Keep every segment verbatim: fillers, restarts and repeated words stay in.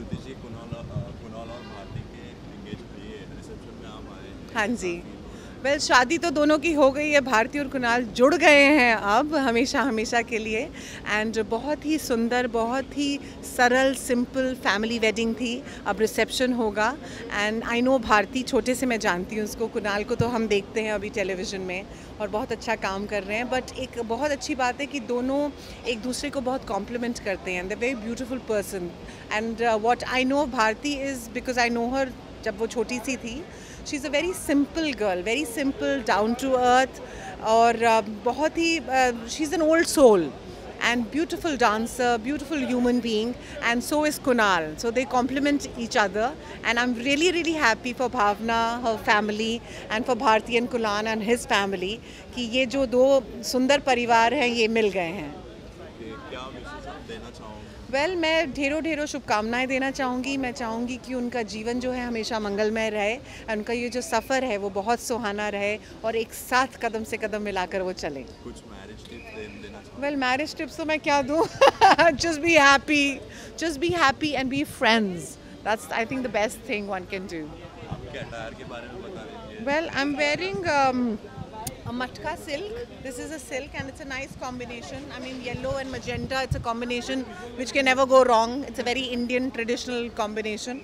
श्रुति जी कुणाल कुणाल और भारती के engagement reception में आप आए हैं। हाँ जी, वेल शादी तो दोनों की हो गई है, भारती और कुणाल जुड़ गए हैं अब हमेशा हमेशा के लिए। एंड बहुत ही सुंदर, बहुत ही सरल, सिंपल फैमिली वेडिंग थी, अब रिसेप्शन होगा। एंड आई नो भारती छोटे से मैं जानती हूँ उसको, कुणाल को तो हम देखते हैं अभी टेलीविज़न में और बहुत अच्छा काम कर रहे हैं। बट एक बहुत अच्छी बात है कि दोनों एक दूसरे को बहुत कॉम्प्लीमेंट करते हैं। They very beautiful person and what I know Bharti is, because I know her जब वो छोटी सी थी। She is a very simple girl, very simple, down to earth, और बहुत ही she is an old soul and beautiful dancer, beautiful human being, and so is Kunal. So they compliment each other and I am really really happy for Bhavna, her family, and for Bharti and Kunal and his family कि ये जो दो सुंदर परिवार हैं ये मिल गए हैं। वेल well, मैं ढेरों ढेरों शुभकामनाएं देना चाहूँगी। मैं चाहूँगी कि उनका जीवन जो है हमेशा मंगलमय रहे, उनका ये जो सफ़र है वो बहुत सुहाना रहे और एक साथ कदम से कदम मिलाकर वो चले। कुछ मैरिज टिप्स देना चाहूँगी। वेल मैरिज टिप्स तो मैं क्या दूँ, just be happy, just be happy and be friends, that's I think the best thing one can do. आपके अटायर के बारे में बता दीजिए। Well I am wearing a matka silk. This is a silk and it's a nice combination. I mean yellow and magenta, it's a combination which can never go wrong. It's a very Indian traditional combination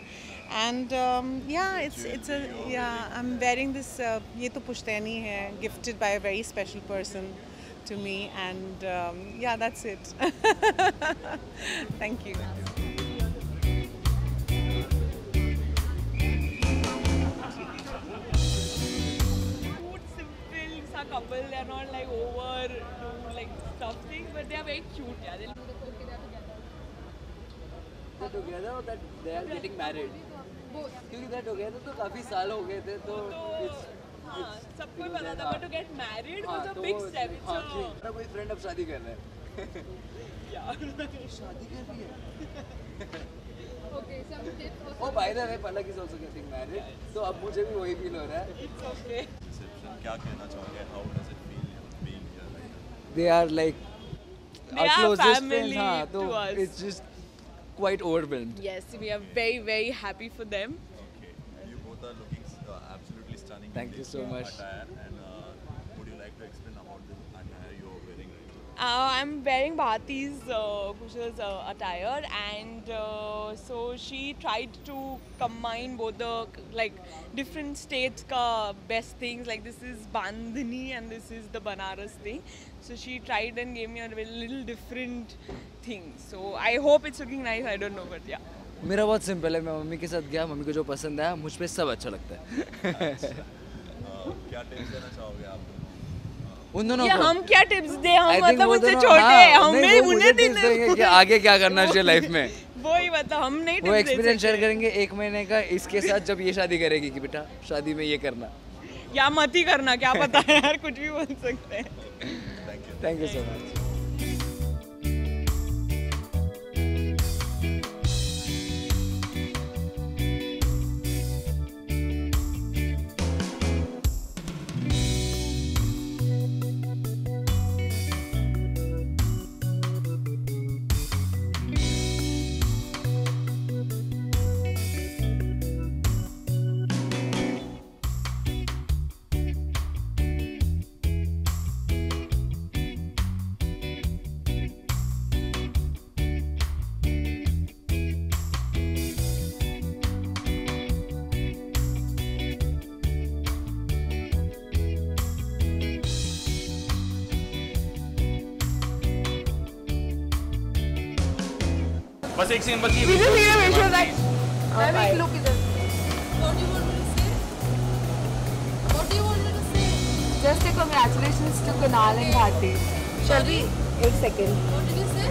and um, yeah it's it's a yeah I'm wearing this uh, ye to pushtani hai, gifted by a very special person to me and um, yeah that's it. Thank you. Couple, they are not like over do like tough things, but they are very cute. Yeah, they are together or that they are getting married. Both. Because they are together, so काफी साल हो गए थे, तो सबको ही पता था, but to get married was a big step. हाँ, हमारा कोई friend अब शादी कर रहा है. यार शादी कर रही है. Okay, some tips. Oh, by the way, Pallak is also getting married, so अब मुझे भी वही feel हो रहा है. It's okay. क्या कहना चाहोगे? How does it feel being here? They are like our closest friends. हाँ, तो it's just quite overwhelmed. Yes, we are very very happy for them. Okay, you both are looking absolutely stunning. Thank you so much. And would you like to explain about the attire you are wearing right now? I am wearing Bhati's Kushal's attire, and so she tried to combine both the like different states ka best things, like this is Bandhani and this is the Banaras thing, so she tried and gave me a little different thing, so I hope it's looking nice. I don't know, but yeah. मेरा बहुत simple है, मैं mummy के साथ गया, mummy को जो पसंद आया मुझ पे सब अच्छा लगता है. क्या टिप्स देना चाहोगे आप उन दोनों? हम क्या टिप्स दे, हम मतलब उनसे छोटे हैं, हमें उन्हें टिप्स देंगे कि आगे क्या करना चाहिए लाइफ में, वो ही बता, हम नहीं टिप्स दे सकते. वो एक्सपीरियंस शेयर करेंगे एक महीने का इसके साथ, जब ये शादी करेगी कि बेटा शादी में ये करना या मत ही करना, क्या पता है यार, कुछ भी बोल सकते हैं. Thank you so much. बस एक सीन, बस ये video video like I will look it. What you want to say, what you want to say, just congratulations to Kunal and Bharti. Shall we एक second, what did you say?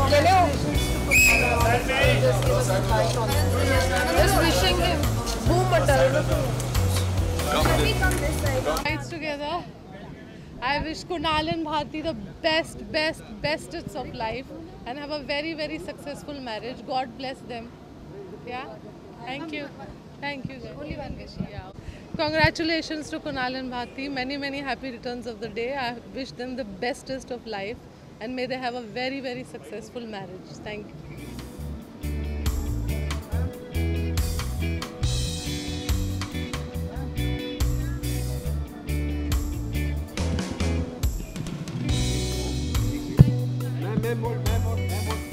Congratulations to Kunal and just wishing him boom matter. Guys together I wish Kunal and Bharti the best best bestest of life and have a very very successful marriage. God bless them. Yeah, thank you, thank you. Only one wish. Yeah, congratulations to Kunal and Bharti, many many happy returns of the day. I wish them the bestest of life and may they have a very very successful marriage. Thank you. मैं बोल मैं बोल मैं बोल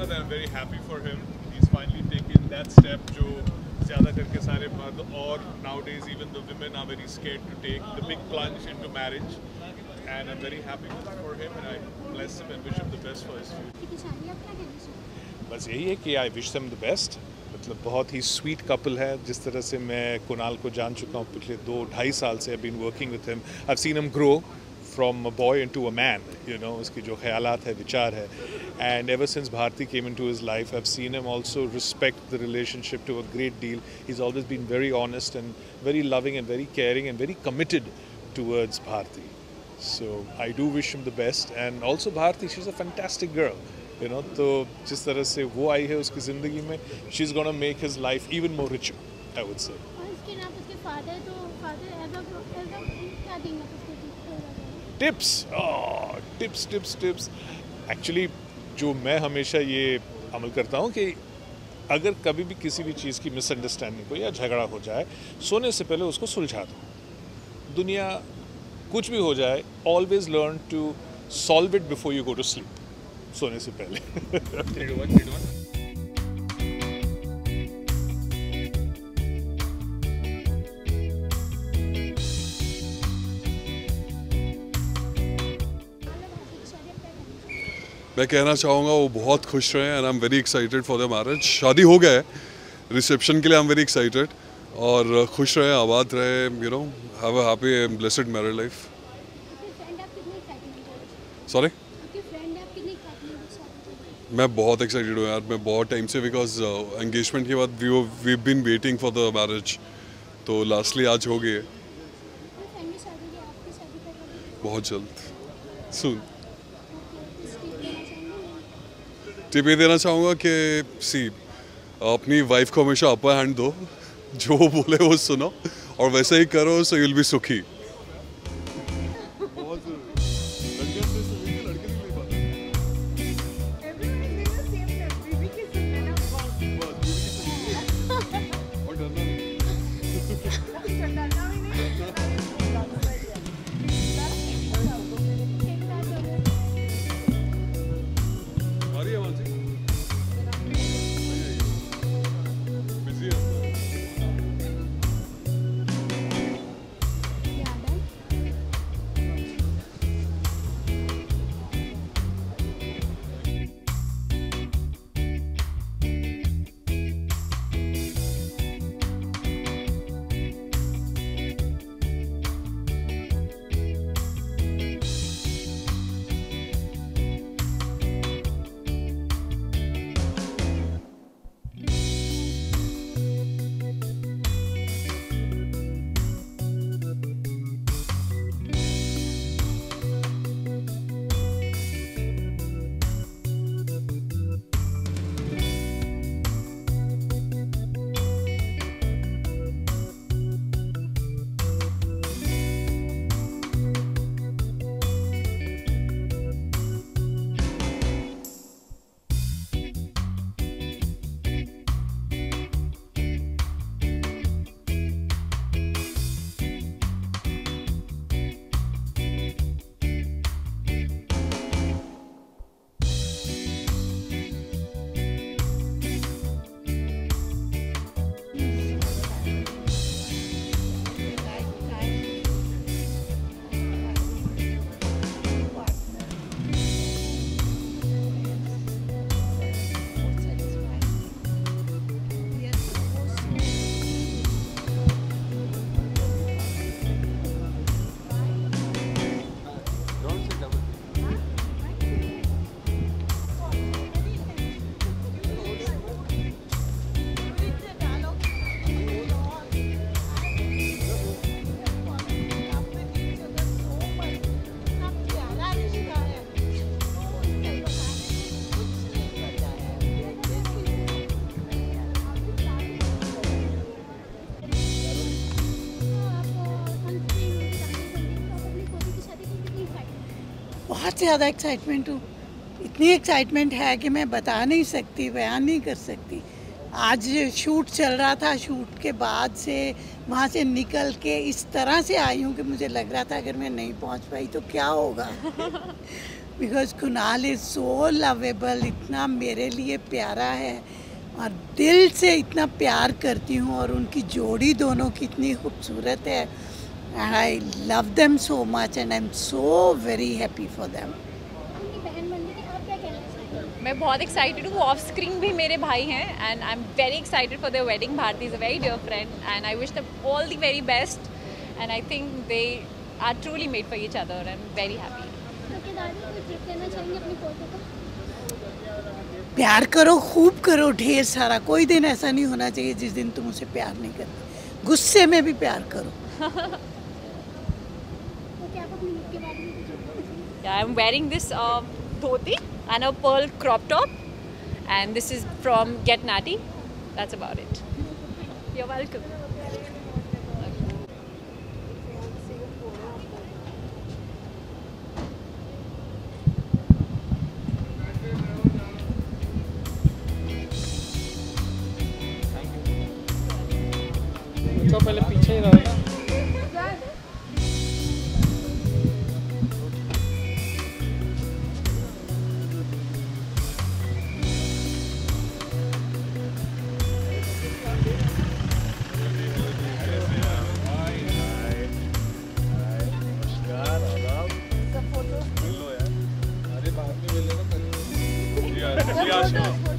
that I'm very happy for him. He's finally taken that step जो ज़्यादा करके सारे मर्द और nowadays even the women are very scared to take the big plunge into marriage, and I'm very happy for him and I bless him and wish him the best for his future. बस यही है कि I wish them the best. मतलब बहुत ही sweet couple है. जिस तरह से मैं कुणाल को जान चुका हूँ पिछले दो ढाई साल से I've been working with him. I've seen him grow from a boy into a man, you know, उसकी जो ख्यालात है, विचार है. And ever since Bharti came into his life, I've seen him also respect the relationship to a great deal. He's always been very honest and very loving and very caring and very committed towards Bharti. So I do wish him the best. And also Bharti, she's a fantastic girl. You know, so जिस तरह से वो आई है उसकी ज़िंदगी में, she's gonna make his life even more richer, I would say. Tips, oh, tips, tips, tips. Actually, जो मैं हमेशा ये अमल करता हूँ कि अगर कभी भी किसी भी चीज़ की मिसअंडरस्टैंडिंग हो या झगड़ा हो जाए, सोने से पहले उसको सुलझा दो. दुनिया कुछ भी हो जाए, always learn to solve it before you go to sleep, सोने से पहले. मैं कहना चाहूँगा वो बहुत खुश रहे and I am very excited for the marriage. शादी हो गया है, रिसेप्शन के लिए आई एम वेरी एक्साइटेड. और खुश रहे, आबाद रहे, you know, have a happy and blessed married life. Sorry, मैं बहुत एक्साइटेड हूँ यार, मैं बहुत टाइम से, बिकॉज एंगेजमेंट के बाद we we been waiting for the marriage, तो लास्टली आज हो गई है. बहुत जल्द, सुन. टिप ये देना चाहूँगा कि सी अपनी वाइफ को हमेशा अपर हैंड दो, जो बोले वो सुनो और वैसे ही करो, सो यू विल बी सुखी. Yeah. बहुत ज़्यादा एक्साइटमेंट हूँ, इतनी एक्साइटमेंट है कि मैं बता नहीं सकती, बयान नहीं कर सकती। आज शूट चल रहा था, शूट के बाद से वहाँ से निकल के इस तरह से आई हूँ कि मुझे लग रहा था अगर मैं नहीं पहुँच पाई तो क्या होगा। Because Kunal is so lovable, इतना मेरे लिए प्यारा है और दिल से इतना प्यार करती हूँ, और उनकी जोड़ी दोनों की इतनी खूबसूरत है। And I love them so much and I am so very happy for them. मैं बहुत एक्साइटेड हूँ। ऑफ स्क्रीन भी मेरे भाई हैं and I am very excited for their wedding. Bharti is a very dear friend and I wish them all the very best and I think they are truly made for each other. I am very happy. प्यार करो, खूब करो, ढेर सारा। कोई दिन ऐसा नहीं होना चाहिए जिस दिन तुम उसे प्यार नहीं करते। गुस्से में भी प्यार करो। I am wearing this dhoti and a pearl crop top, and this is from Get Nati. That's about it. You're welcome. तो पहले पीछे ही रहो।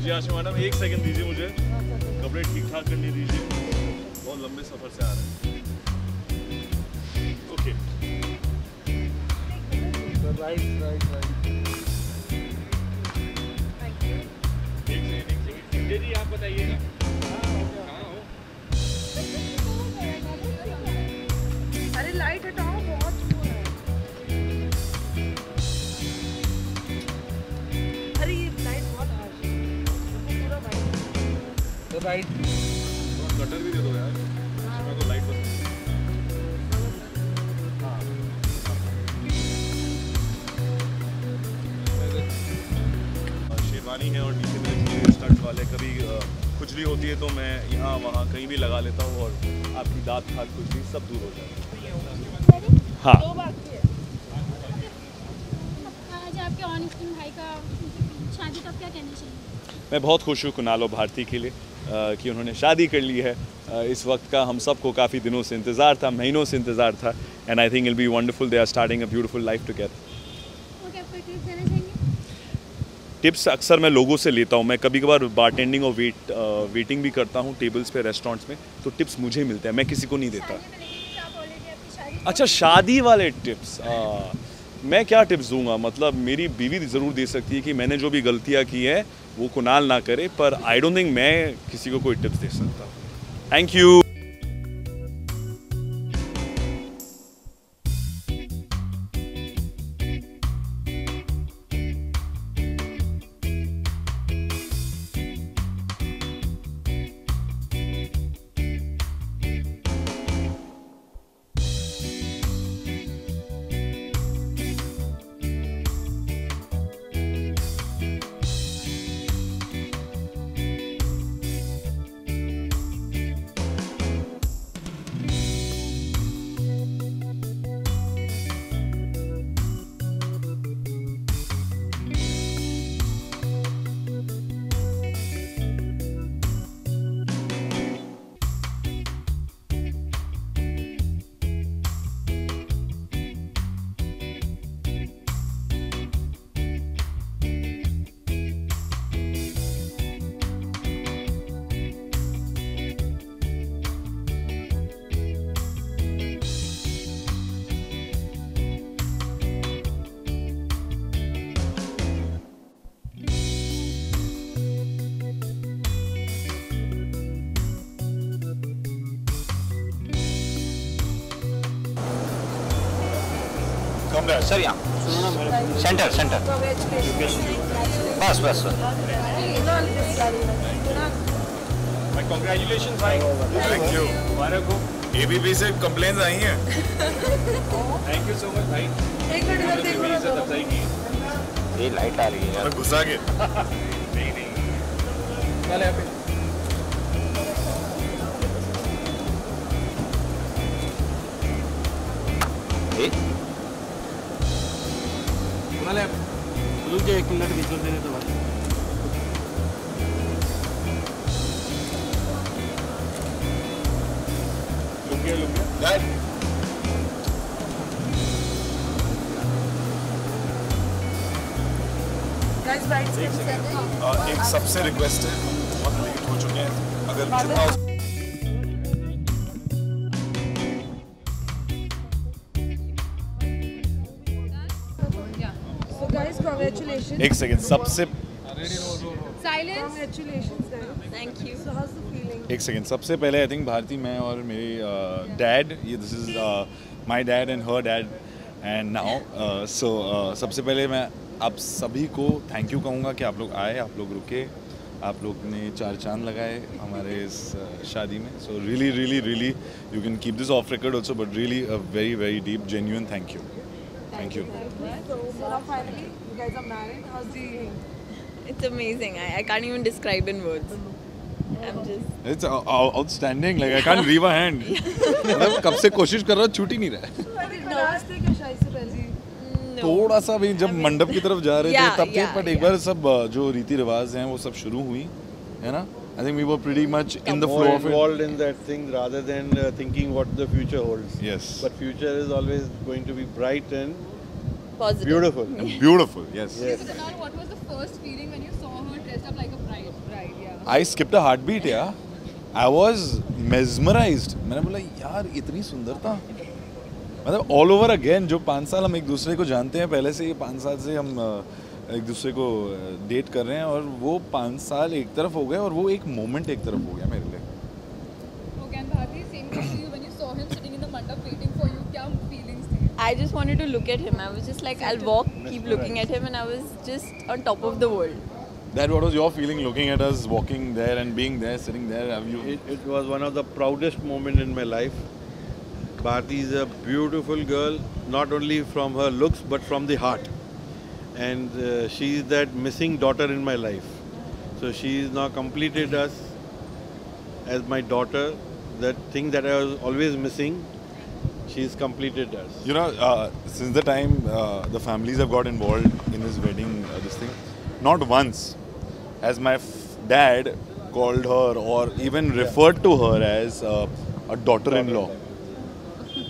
जी आशा मैडम, एक सेकंड दीजिए मुझे, कपड़े ठीक ठाक करने दीजिए, बहुत लंबे सफर से आ रहे हैं। Okay right right right. एक सेकंड दीदी, आप बताइएगा कहाँ हो। अरे लाइट हटाओ, बहुत दूर है। अरे ये लाइट बहुत हार्ड है। राइट कटर भी दे दो यार, इसमें तो लाइट बस। हाँ शेरवानी है और नीचे मेरे स्टर्ट वाले। कभी खुजली होती है तो मैं यहाँ वहाँ कहीं भी लगा लेता हूँ और आपकी दांत खाद खुजली सब दूर हो जाती है। हाँ आज आपके ऑन स्क्रीन भाई का शादी का क्या कहना चाहिए? मैं बहुत खुश हूँ कुणाल और भारती के लिए कि उन्होंने शादी कर ली है। इस वक्त का हम सबको काफ़ी दिनों से इंतज़ार था, महीनों से इंतज़ार था। And I think it will be wonderful. They are starting a beautiful life together. Tips अक्सर मैं लोगों से लेता हूँ। मैं कभी कभार बारटेंडिंग और वेट वेटिंग भी करता हूँ टेबल्स पे रेस्टोरेंट्स में, तो टिप्स मुझे मिलते हैं, मैं किसी को नहीं देता। अच्छा, शादी वाले टिप्स मैं क्या टिप्स दूंगा? मतलब मेरी बीवी ज़रूर दे सकती है कि मैंने जो भी गलतियाँ की हैं वो कुणाल ना करे, पर आई डोंट थिंक मैं किसी को कोई टिप्स दे सकता। Thank you. सर यहाँ सेंटर सेंटर बस बस सर। कंग्रेचुलेशन भाई, थैंक यू। एबीपी से कंप्लेन आई हैं। थैंक यू सो मच भाई। एक मिनट देखो ना ये लाइट आ रही है यार। घुसा के नहीं नहीं चल यहाँ पे। मुझे एक मिनट विजुअल देने तो बात एक सबसे रिक्वेस्ट है, बहुत लेट हो चुके हैं, अगर जितना एक सेकेंड सबसे एक सेकेंड सबसे पहले आई थिंक भारती मैं और मेरी डैड ये this is my dad and her dad and now so सबसे पहले मैं आप सभी को थैंक यू कहूँगा कि आप लोग आए, आप लोग रुके, आप लोग ने चार चांद लगाए हमारे इस शादी में। So really really really you can keep this off record also but really a very very deep genuine thank you thank you It's amazing. I, I can't even describe in words. I'm just. It's outstanding. Like I can't wave a hand. मतलब कब से कोशिश कर रहा हूँ छूट ही नहीं रहा है। नाश्ते के शायद से पहले थोड़ा सा भी जब मंडप की तरफ जा रहे थे तब के पर एक बार सब जो रीति रिवाज हैं वो सब शुरू हुई है ना। I think we were pretty much in the flow of it. More involved in that thing rather than uh, thinking what the future holds. Yes. But future is always going to be bright and positive. Beautiful. And beautiful. Yes. Yes. So Kunal, what was the first feeling? I skipped a heartbeat यार, I was mesmerized. मैंने बोला यार इतनी सुंदरता, मतलब all over again जो पाँच साल हम एक दूसरे को जानते हैं पहले से, ये पाँच साल से हम एक दूसरे को डेट कर रहे हैं और वो पाँच साल एक तरफ हो गए और वो एक मोमेंट एक तरफ हो गया मेरे लिए। Okay, and Bhavna, same thing to you when you saw him sitting in the mandap waiting for you, क्या feelings थे? I just wanted to look at him. I was just like I'll walk, keep looking at him, and I was just on top of the world. That what was your feeling looking at us walking there and being there, sitting there? Have you? It, it was one of the proudest moment in my life. Bharti is a beautiful girl, not only from her looks but from the heart. And uh, she is that missing daughter in my life. So she is now completed us as my daughter. That thing that I was always missing, she has completed us. You know, uh, since the time uh, the families have got involved in this wedding, uh, this thing, not once has my dad called her or even referred to her as uh, a daughter-in-law,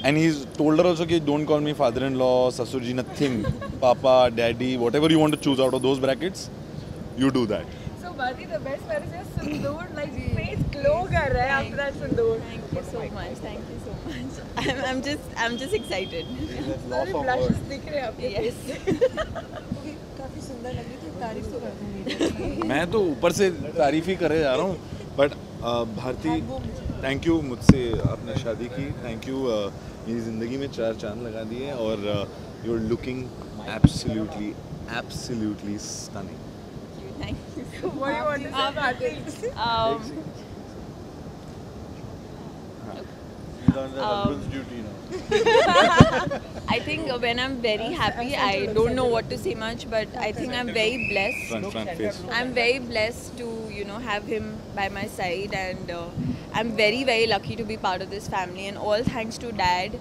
and he's told her also that don't call me father-in-law, sasurji, nothing, papa, daddy, whatever you want to choose out of those brackets, you do that. So Bharti, the best part is your sindoor, like face glow kar raha hai after that sindoor. Thank you so much. Thank you so much. I'm, I'm just, I'm just excited. Sorry, blushes dikh rahe aapke face. काफी सुंदर लग रही थी, तारीफ तो करते हैं। मैं तो ऊपर से तारीफ ही करे जा रहा हूँ, बट भारती थैंक यू, मुझसे आपने शादी की, थैंक यू, मेरी जिंदगी में चार चांद लगा दिए और you are looking absolutely absolutely stunning. Thank you. What you want to say Bharti? Um, I think when I'm very happy, I don't know what to say much, but I think I'm very blessed. I'm very blessed to, you know, have him by my side, and uh, I'm very, very lucky to be part of this family. And all thanks to Dad,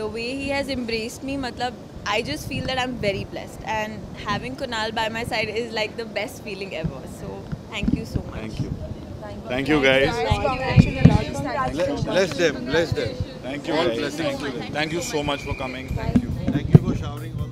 the way he has embraced me, matlab, I just feel that I'm very blessed. And having Kunal by my side is like the best feeling ever. So thank you so much. Thank you. Thank you guys. Bless them, bless them. Thank you. Thank you so much for coming. Thank you. Thank you for showering all.